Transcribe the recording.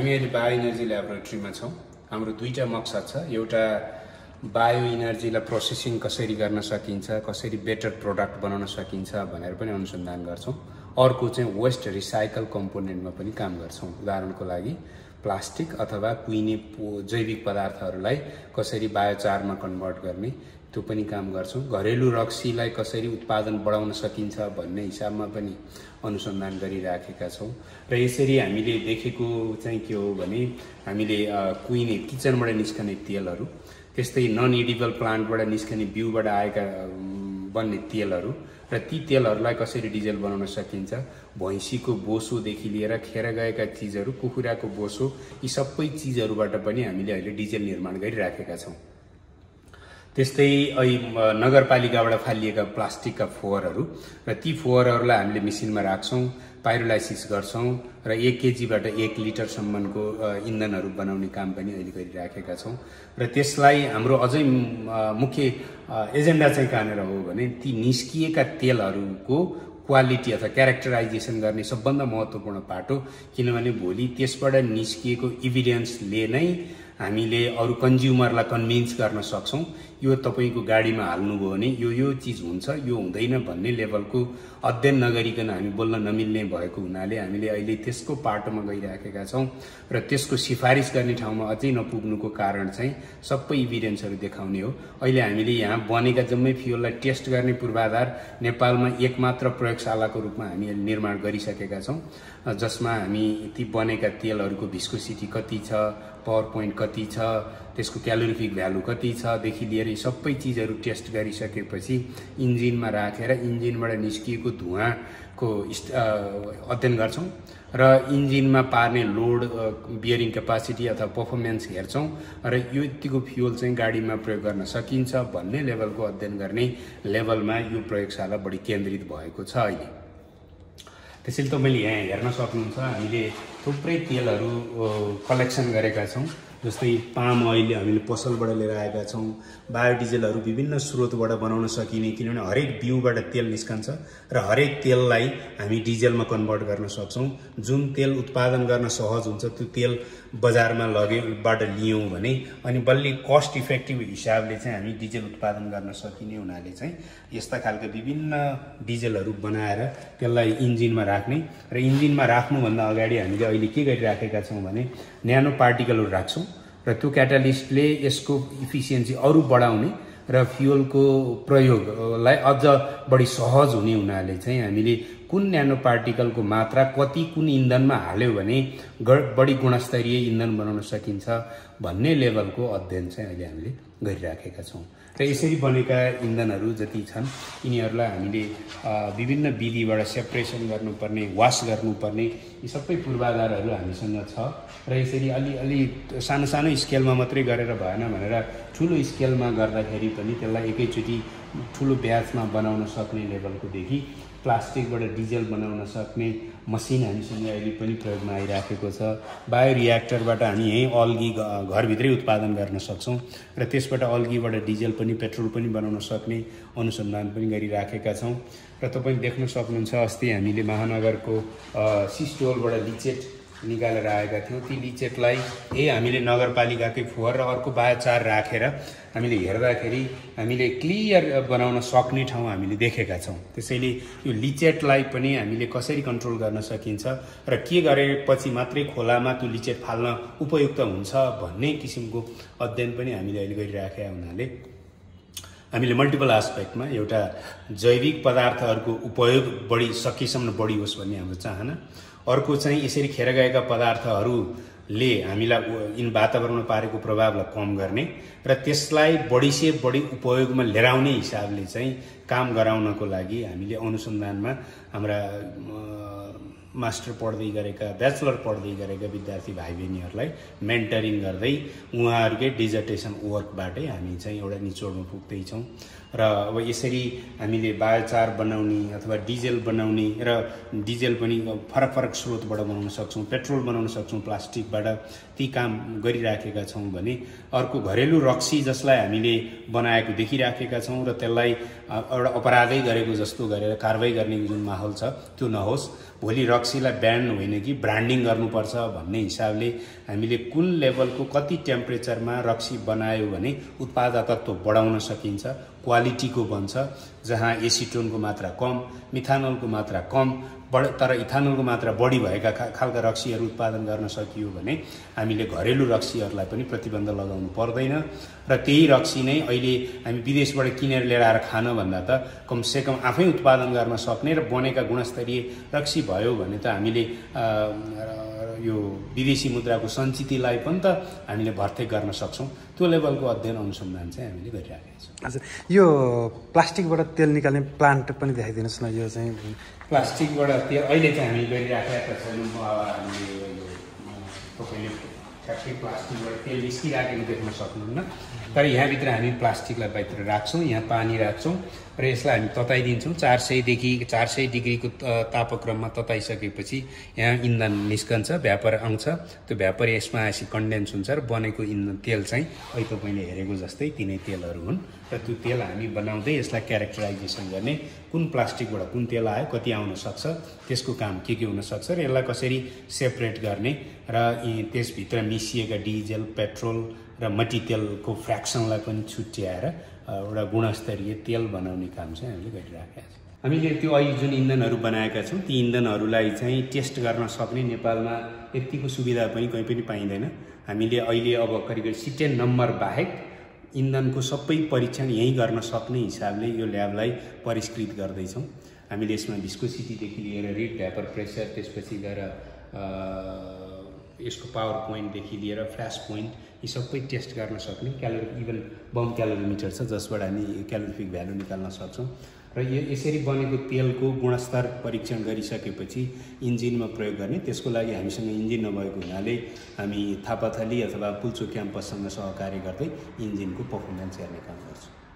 हामी अहिले bio energy ल्याबोरेटरीमा छौं हाम्रो दुईटा मकसद छ एउटा बायो इनर्जीलाई प्रोसेसिङ कसरी गर्न सकिन्छ कसरी बेटर प्रोडक्ट बनाउन सकिन्छ भनेर पनि अनुसन्धान गर्छौं अर्को चाहिँ वेस्ट रिसाइकल कम्पोनेन्टमा पनि काम गर्छौं उदाहरणको लागि प्लास्टिक अथवा कुइने जैविक पदार्थहरूलाई कसरी बायोचारमा कन्भर्ट गर्ने त्यो पनि काम गर्छौं घरेलु रक्सीलाई कसरी उत्पादन बढाउन सकिन्छ भन्ने हिसाबमा पनि अनुसन्धान गरिराखेका छौं र यसरी हामीले देखेको चाहिँ के हो भने हामीले कुइने किचनबाट निस्कने तेलहरू त्यस्तै नन एडिबल प्लान्टबाट निस्कने बिउबाट आएका बन्ने तेलहरू र ती तेलहरूलाई कसरी डिजेल बनाउन सकिन्छ भैंसीको बोसो देखि लिएर खेर गएका चीजहरू कुखुराको बोसो यी सबै चीजहरूबाट पनि हामीले अहिले डिजेल निर्माण गरिराखेका छौं त्यस्तै नगरपालिकाबाट फालिएका प्लास्टिकका फोहोरहरू र ती फोहोरहरूलाई हामीले मेसिनमा राख्छौं पाइरोलाइसिस गर्छौं र 1 केजीबाट 1 लिटर सम्मको इन्धनहरू बनाउने काम पनि अहिले गरिराखेका छौं र त्यसलाई हाम्रो अझै मुख्य एजेन्डा चाहिँ कानेर हो भने ती निस्किएका तेलहरूको क्वालिटी अथवा क्यारेक्टराइजेसन गर्ने सबभन्दा महत्त्वपूर्ण पाटो किनभने भोलि त्यसबाट निस्किएको एभिडेन्सले नै हामीले अरु कन्ज्युमरलाई कन्भिन्स गर्न सक्छौं यो तपाईको गाडीमा हाल्नुभयो भने यो चीज हुन्छ यो हुँदैन भन्ने लेभलको अध्ययन नगरिकन हामी बोल्न नमिल्ने भएको हुनाले हामीले अहिले त्यसको पाटोमा गइराखेका छौं र त्यसको सिफारिस गर्ने ठाउँमा अझै नपुग्नुको कारण चाहिँ सबै एभिडेन्सहरु देखाउने हो अहिले हामीले यहाँ बनेका जम्मै फ्युएललाई टेस्ट गर्ने पूर्वाधार नेपालमा एकमात्र प्रयोगशालाको रूपमा हामी निर्माण गरिसकेका छौं जसमा हामी ती बनेका तेलहरुको भिस्कोसिटी कति छ पावर पोइन्ट कति छ त्यसको क्यालोरिफिक भ्यालु कति छ देखि लिएर यी सबै चीजहरु टेस्ट गरिसकेपछि इन्जिनमा राखेर इन्जिनबाट निस्किएको धुवाको अध्ययन गर्छौं र इन्जिनमा पार्ने लोड बियरिङ क्यापासिटी अथवा परफर्मेन्स हेर्छौं र यो यतिको फ्युएल चाहिँ गाडीमा प्रयोग गर्न सकिन्छ भन्ने लेभलको अध्ययन गर्ने लेभलमा यो प्रयोगशाला बढी केन्द्रित भएको छ अहिले त्यसैले तपाईले यहाँ हेर्न सक्नुहुन्छ हामीले थुप्रै तेलहरु कलेक्सन गरेका छौं जस्तै पाम ऑयल हामीले पसलबाट लिएर आएका छौं बायोडिजेलहरु विभिन्न स्रोतबाट बनाउन सकिने किनभने हरेक बिउबाट तेल निस्कन्छ र हरेक तेललाई हामी डिजेलमा कन्भर्ट गर्न सक्छौं जुन तेल उत्पादन गर्न सहज हुन्छ त्यो तेल बजारमा लगेबाट लियौं भने अनि बल्ल कस्ट इफेक्टिभ हिसाबले चाहिँ हामी डिजेल उत्पादन गर्न सकिने हुनाले चाहिँ यस्ता खालका विभिन्न डिजेलहरु बनाएर त्यसलाई इन्जिनमा राख्ने र इन्जिनमा राख्नु भन्दा अगाडि हामीले अहिले के गरिराखेका छौं भने न्यानो पार्टिकलहरु राख्छौं र त्यो क्याटालिस्टले यसको इफिसिएन्सी अरु बढाउने र फ्युएलको प्रयोगलाई अझ बढी सहज हुने हुनाले चाहिँ हामीले कुन न्यानो पार्टिकलको मात्रा कति कुन इन्धनमा हाल्यो भने बढी गुणस्तरीय इन्धन बनाउन सकिन्छ भन्ने लेभलको अध्ययन चाहिँ अहिले हामीले गरिराखेका छौं र यसरी बनेका इन्धनहरू जति छन् यिनीहरूलाई हामीले विभिन्न विधिबाट सेपरेसन गर्नुपर्ने वास गर्नुपर्ने यी सबै पूर्वाधारहरू हामीसँग छ र यसरी अलि सानो सानो स्केलमा मात्रै गरेर भएन भनेर ठूलो स्केलमा गर्दाखेरि पनि त्यसलाई एकैचोटी ठूलो ब्याचमा बनाउन सक्ने लेभलको देखि प्लास्टिकबाट डिजेल बनाउन सक्ने मसिन हामीसँग अहिले पनि प्रयोगमा आइराखेको छ बायोरिएक्टरबाट हामी यही अल्गी घरभित्रै उत्पादन गर्न सक्छौं र त्यसबाट अल्गीबाट डिजेल पनि पेट्रोल पनि बनाउन सक्ने अनुसन्धान पनि गरिराखेका छौं र तपाईले देख्न सक्नुहुन्छ अस्ति हामीले महानगरको सिस्टोलबाट लिचेट निकालेर आएका थियौं ती लिचेटलाई हामीले नगरपालिकाकै फोहोर र अर्को बायोचार राखेर हामीले हेर्दाखेरि हामीले क्लियर बनाउन सक्ने ठाउँ हामीले देखेका छौं त्यसैले यो लिचेटलाई पनि हामीले कसरी कन्ट्रोल गर्न सकिन्छ र के गरेपछि मात्रै खोलामा त्यो लिचेट फाल्न उपयुक्त हुन्छ भन्ने किसिमको अध्ययन पनि हामीले अहिले गरिराखेका हुनाले हामीले मल्टिपल एस्पेक्टमा एउटा जैविक पदार्थहरुको उपयोग बढी सकेसम्म बढी होस् भन्ने हाम्रो चाहना अर्को चाहिँ यसरी खेर गएका पदार्थहरुले हामीलाई इन वातावरणमा पारेको प्रभावलाई कम गर्ने र त्यसलाई बढी से बढी उपयोगमा लिएर आउने हिसाबले चाहिँ काम गराउनको लागि हामीले अनुसन्धानमा हाम्रा मास्टर पढ्दै गरेका ब्याचलर पढ्दै गरेका विद्यार्थी भाइबहिनीहरुलाई मेन्टरिङ गर्दै उहाँहरुकै डिजर्टेसन वर्कबाटै हामी चाहिँ एउटा निचोडमा पुग्दै छौं र अब यसरी हामीले बायोचार बनाउने अथवा डिजेल बनाउने र डिजेल पनि फरक फरक स्रोतबाट बनाउन सक्छौं पेट्रोल बनाउन सक्छौं प्लास्टिकबाट ती काम गरिराखेका छौं भने अर्को घरेलु रक्सी जसलाई हामीले बनाएको देखिराखेका छौं र त्यसलाई एउटा अपराधै गरेको जस्तो गरेर कारबाही गर्ने जुन माहौल छ त्यो नहोस् भोलि डक्सीलाई ब्यान्ड होइन कि ब्रान्डिङ गर्नुपर्छ भन्ने हिसाबले हामीले कुन लेभलको कति टेम्परेचरमा रक्सी बनायो भने उत्पादकत्व बढाउन सकिन्छ, क्वालिटीको बन्छ, जहाँ एसिटोनको मात्रा कम, मिथानोलको मात्रा कम तर इथानोलको मात्रा बढी भएका खालका रक्सीहरू उत्पादन गर्न सकियो भने हामीले घरेलु रक्सीहरूलाई पनि प्रतिबन्ध लगाउनु पर्दैन र त्यही रक्सी नै अहिले हामी विदेशबाट किनेर लिएर आएर खान भन्दा त कम से कम आफै उत्पादन गर्न सक्ने र बनेका गुणस्तरीय रक्सी भयो भने त हामीले यो विदेशी मुद्राको सञ्चितलाई पनि त हामीले भर्ती गर्न सक्छौं। त्यो लेभलको अध्ययन अनुसन्धान चाहिँ हामीले गरिरहेका छौं। हजुर, यो प्लास्टिकबाट तेल निकाल्ने प्लान्ट पनि देखाइदिनुस् न। यो चाहिँ प्लास्टिकबाट तेल अहिले चाहिँ हामी गरिराखेका छैनौँ। हामीले यो तपाईँले ठ्याक्कै प्लास्टिकबाट तेल निस्किराखेको देख्न सक्नुहुन्न, तर यहाँभित्र हामी प्लास्टिकलाई बाहिर राख्छौँ, यहाँ पानी राख्छौँ र यसलाई हामी तताइदिन्छौँ। 400 देखि 400 डिग्रीको तापक्रममा तताइसकेपछि यहाँ इन्धन निस्कन्छ, भ्यापर आउँछ। त्यो भ्यापर यसमा आएपछि कन्डेन्स हुन्छ र बनेको इन्धन तेल चाहिँ अहिले तपाईले हेरेको जस्तै तिनै तेलहरू हुन् र त्यो तेल हामी बनाउँदै यसलाई क्यारेक्टराइजेसन गर्ने, कुन प्लास्टिकबाट कुन तेल आयो, कति आउन सक्छ, त्यसको काम के हुन सक्छ र यसलाई कसरी सेपरेट गर्ने र त्यसभित्र मिसिएका डिजेल, पेट्रोल र मट्टीतेलको फ्र्याक्सनलाई पनि छुट्याएर एउटा गुणस्तरीय तेल बनाउने काम चाहिँ हामीले गरिरहेका छौँ। हामीले त्यो अहिले जुन इन्धनहरू बनाएका छौँ ती इन्धनहरूलाई चाहिँ टेस्ट गर्न सक्ने नेपालमा यतिको सुविधा पनि कहीँ पनि पाइँदैन। हामीले अहिले अब करिब 10 नम्बर बाहेक इन्धनको सबै परीक्षण यहीँ गर्न सक्ने हिसाबले यो ल्याबलाई परिष्कृत गर्दैछौँ। हामीले यसमा भिस्कोसिटीदेखि लिएर रेट भ्यापर प्रेसर, त्यसपछि गएर यसको पावर पोइन्टदेखि लिएर फ्ल्यास पोइन्ट यी सबै टेस्ट गर्न सक्ने क्यालोरी इभन बम क्यालोरिमिटर छ जसबाट हामी क्यालोरिफिक भ्यालु निकाल्न सक्छौं र यसरी बनेको तेलको गुणस्तर परीक्षण गरिसकेपछि इन्जिनमा प्रयोग गर्ने। त्यसको लागि हामीसँग इन्जिन नभएको हुनाले हामी थापाथली अथवा पुल्चो क्याम्पससँग सहकार्य गर्दै इन्जिनको पर्फर्मेन्स हेर्ने काम गर्छौं।